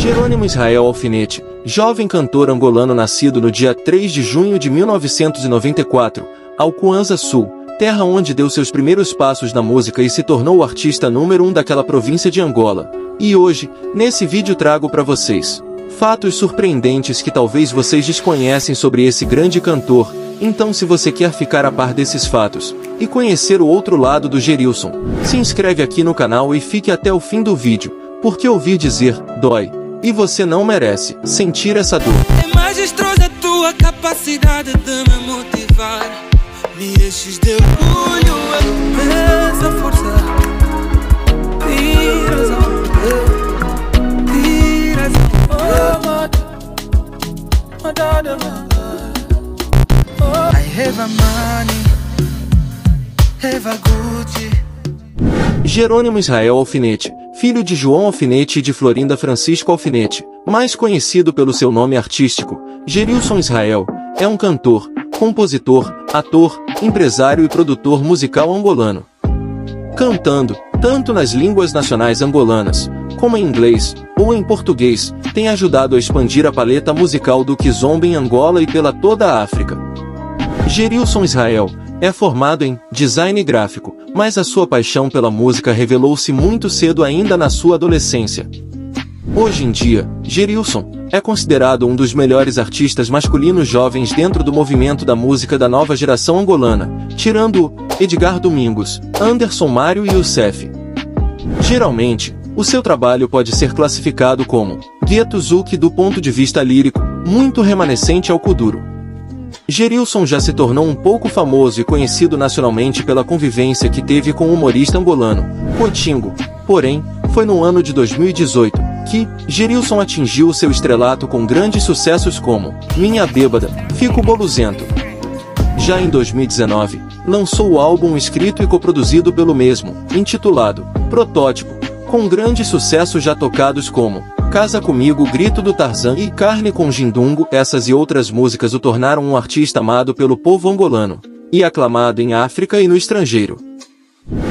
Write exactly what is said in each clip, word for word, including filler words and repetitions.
Jerônimo Israel Alfinete, jovem cantor angolano nascido no dia três de junho de mil novecentos e noventa e quatro, ao Cuanza Sul, terra onde deu seus primeiros passos na música e se tornou o artista número um daquela província de Angola. E hoje, nesse vídeo trago para vocês fatos surpreendentes que talvez vocês desconhecem sobre esse grande cantor. Então, se você quer ficar a par desses fatos e conhecer o outro lado do Gerilson, se inscreve aqui no canal e fique até o fim do vídeo, porque ouvir dizer dói, e você não merece sentir essa dor. É magistrosa a tua capacidade de me motivar, me enches de orgulho, é essa força, tiras a poder, tiras a poder. Jerônimo Israel Alfinete, filho de João Alfinete e de Florinda Francisco Alfinete, mais conhecido pelo seu nome artístico, Gerilson Israel, é um cantor, compositor, ator, empresário e produtor musical angolano. Cantando, tanto nas línguas nacionais angolanas, como em inglês, ou em português, tem ajudado a expandir a paleta musical do Kizomba em Angola e pela toda a África. Gerilson Israel é formado em design gráfico, mas a sua paixão pela música revelou-se muito cedo ainda na sua adolescência. Hoje em dia, Gerilson é considerado um dos melhores artistas masculinos jovens dentro do movimento da música da nova geração angolana, tirando Edgar Domingos, Anderson Mário e Youssef. Geralmente, o seu trabalho pode ser classificado como Gueto Zouk do ponto de vista lírico, muito remanescente ao Kuduro. Gerilson já se tornou um pouco famoso e conhecido nacionalmente pela convivência que teve com o humorista angolano, Cotingo. Porém, foi no ano de dois mil e dezoito que Gerilson atingiu seu estrelato com grandes sucessos como Minha Bêbada, Fico Boluzento. Já em dois mil e dezenove, lançou o álbum escrito e coproduzido pelo mesmo, intitulado Protótipo, com grandes sucessos já tocados como Casa Comigo, Grito do Tarzan e Carne com Gindungo. Essas e outras músicas o tornaram um artista amado pelo povo angolano e aclamado em África e no estrangeiro.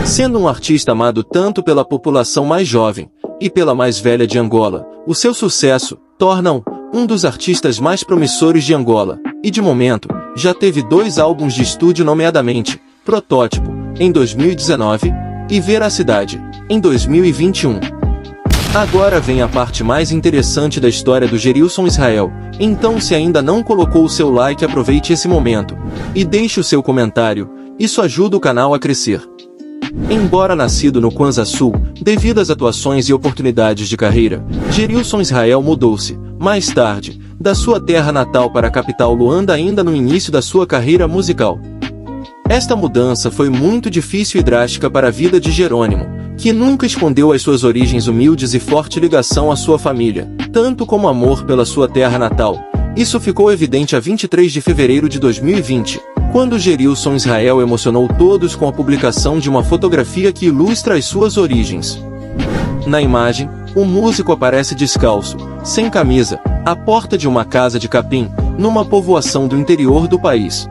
Sendo um artista amado tanto pela população mais jovem e pela mais velha de Angola, o seu sucesso torna-o um dos artistas mais promissores de Angola, e de momento, já teve dois álbuns de estúdio, nomeadamente Protótipo, em dois mil e dezenove, e A Veracidade, em dois mil e vinte e um. Agora vem a parte mais interessante da história do Gerilson Israel. Então, se ainda não colocou o seu like, aproveite esse momento e deixe o seu comentário, isso ajuda o canal a crescer. Embora nascido no Cuanza Sul, devido às atuações e oportunidades de carreira, Gerilson Israel mudou-se, mais tarde, da sua terra natal para a capital Luanda ainda no início da sua carreira musical. Esta mudança foi muito difícil e drástica para a vida de Jerônimo, que nunca escondeu as suas origens humildes e forte ligação à sua família, tanto como amor pela sua terra natal. Isso ficou evidente a vinte e três de fevereiro de dois mil e vinte, quando Gerilson Israel emocionou todos com a publicação de uma fotografia que ilustra as suas origens. Na imagem, o músico aparece descalço, sem camisa, à porta de uma casa de capim, numa povoação do interior do país.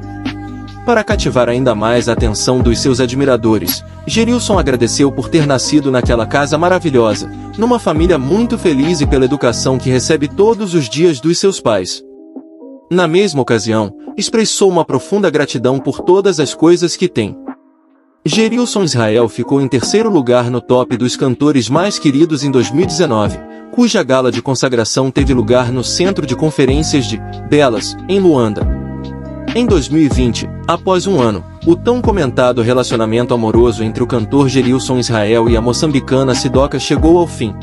Para cativar ainda mais a atenção dos seus admiradores, Gerilson agradeceu por ter nascido naquela casa maravilhosa, numa família muito feliz e pela educação que recebe todos os dias dos seus pais. Na mesma ocasião, expressou uma profunda gratidão por todas as coisas que tem. Gerilson Israel ficou em terceiro lugar no top dos cantores mais queridos em dois mil e dezenove, cuja gala de consagração teve lugar no Centro de Conferências de Belas, em Luanda. Em dois mil e vinte, após um ano, o tão comentado relacionamento amoroso entre o cantor Gerilson Israel e a moçambicana Sidoca chegou ao fim.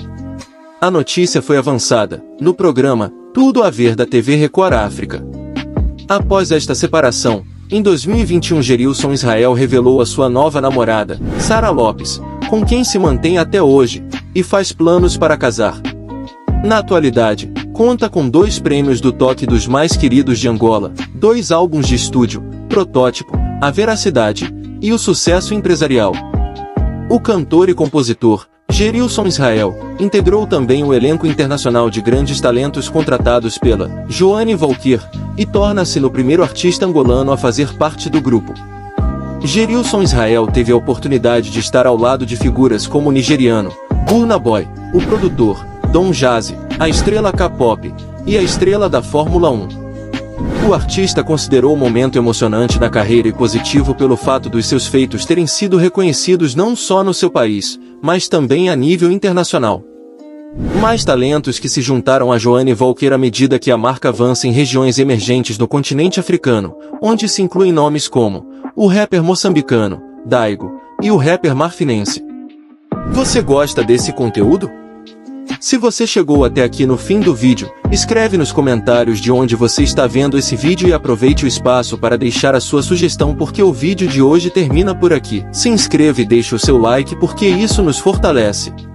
A notícia foi avançada no programa Tudo a Ver da T V Record África. Após esta separação, em dois mil e vinte e um Gerilson Israel revelou a sua nova namorada, Sara Lopes, com quem se mantém até hoje, e faz planos para casar. Na atualidade, conta com dois prêmios do Toc dos Mais Queridos de Angola, dois álbuns de estúdio, Protótipo, A Veracidade e O Sucesso Empresarial. O cantor e compositor, Gerilson Israel, integrou também o elenco internacional de grandes talentos contratados pela Joane Valker e torna-se o primeiro artista angolano a fazer parte do grupo. Gerilson Israel teve a oportunidade de estar ao lado de figuras como o nigeriano Burna Boy, o produtor Don Jazzy, a estrela K-pop, e a estrela da Fórmula um. O artista considerou o momento emocionante da carreira e positivo pelo fato dos seus feitos terem sido reconhecidos não só no seu país, mas também a nível internacional. Mais talentos que se juntaram a Joane Valker à medida que a marca avança em regiões emergentes do continente africano, onde se incluem nomes como o rapper moçambicano, Daigo, e o rapper marfinense. Você gosta desse conteúdo? Se você chegou até aqui no fim do vídeo, escreve nos comentários de onde você está vendo esse vídeo e aproveite o espaço para deixar a sua sugestão, porque o vídeo de hoje termina por aqui. Se inscreva e deixe o seu like, porque isso nos fortalece.